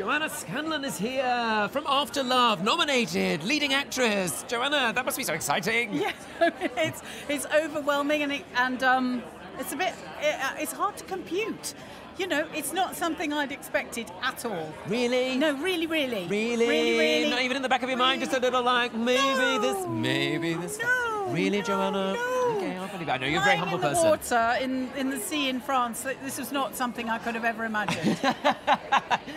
Joanna Scanlan is here from After Love, nominated leading actress. Joanna, that must be so exciting. Yeah, it's overwhelming, and it's a bit it's hard to compute. You know, it's not something I'd expected at all. Really? No, really. Not even in the back of your mind, just a little like maybe this. No. Really, no, Joanna? No. Okay, I'll believe it. I know you're a very humble person. In the water, in the sea in France, this was not something I could have ever imagined.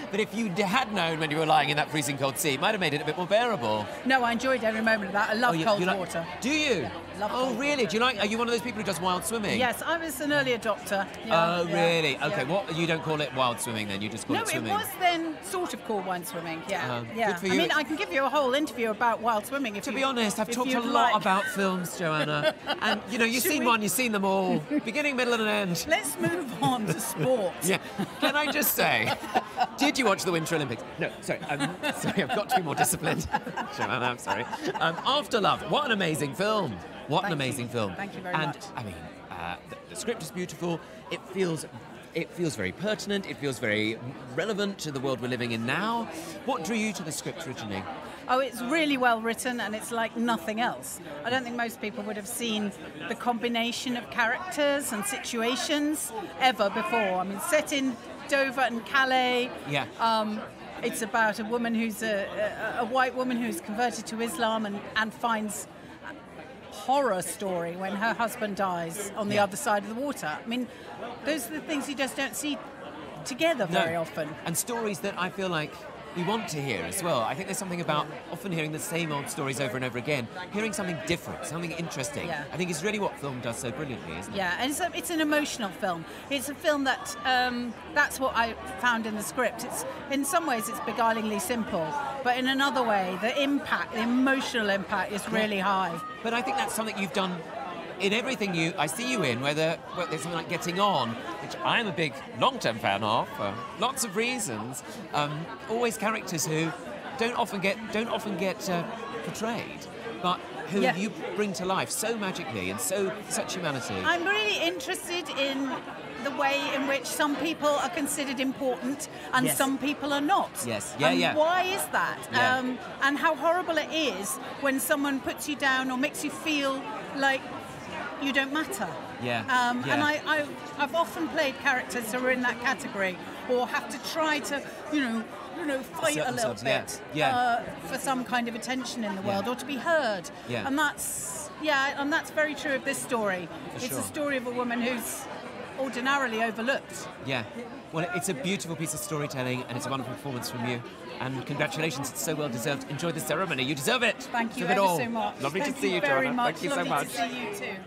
But if you had known when you were lying in that freezing cold sea, it might have made it a bit more bearable. No, I enjoyed every moment of that. I love cold water. Do you? Yeah, love cold really? Water. Do you like? Are you one of those people who does wild swimming? Yes, I was an early adopter. Yeah, really? Yeah. Okay. Yeah. What? You don't call it wild swimming then? You just call it swimming? No, it was then sort of called wild swimming. Yeah. Yeah. Good for you. I mean, I can give you a whole interview about wild swimming. If to be honest, I've talked a lot about films, Joanna, and you know, you've seen one, you've seen them all, beginning, middle, and end. Let's move on to sports. Yeah. Can I just say? Did you watch the Winter Olympics? No, sorry, I've got to be more disciplined. Joanna, I'm sorry. After Love, what an amazing film. What an amazing film. Thank you very much. And, I mean, the script is beautiful. It feels very pertinent. It feels very relevant to the world we're living in now. What drew you to the script originally? Oh, it's really well written, and it's like nothing else. I don't think most people would have seen the combination of characters and situations ever before. I mean, set in Dover and Calais. Yeah. It's about a woman who's a white woman who's converted to Islam and finds a horror story when her husband dies on the other side of the water. I mean, those are the things you just don't see together very often. And stories that I feel like we want to hear as well. I think there's something about often hearing the same old stories over and over again, hearing something different, something interesting. Yeah. I think it's really what film does so brilliantly, isn't it? Yeah, and it's an emotional film. It's a film that, that's what I found in the script. It's, in some ways it's beguilingly simple, but in another way, the impact, the emotional impact is really high. But I think that's something you've done in everything I see you in, whether there's something like Getting On, which I'm a big long-term fan of for lots of reasons, always characters who don't often get portrayed, but who you bring to life so magically and such humanity. I'm really interested in the way in which some people are considered important and some people are not. Yes, yeah, and why is that? Yeah. And how horrible it is when someone puts you down or makes you feel like you don't matter. Yeah. And I've often played characters who are in that category or have to try to, you know, fight a little bit for some kind of attention in the world or to be heard. Yeah. And that's very true of this story. It's a story of a woman who's ordinarily overlooked. Yeah. Well, it's a beautiful piece of storytelling, and it's a wonderful performance from you. And congratulations, it's so well deserved. Enjoy the ceremony. You deserve it. Thank you ever so much. Lovely to see you, Joanna. Thank you so much. Lovely to see you too.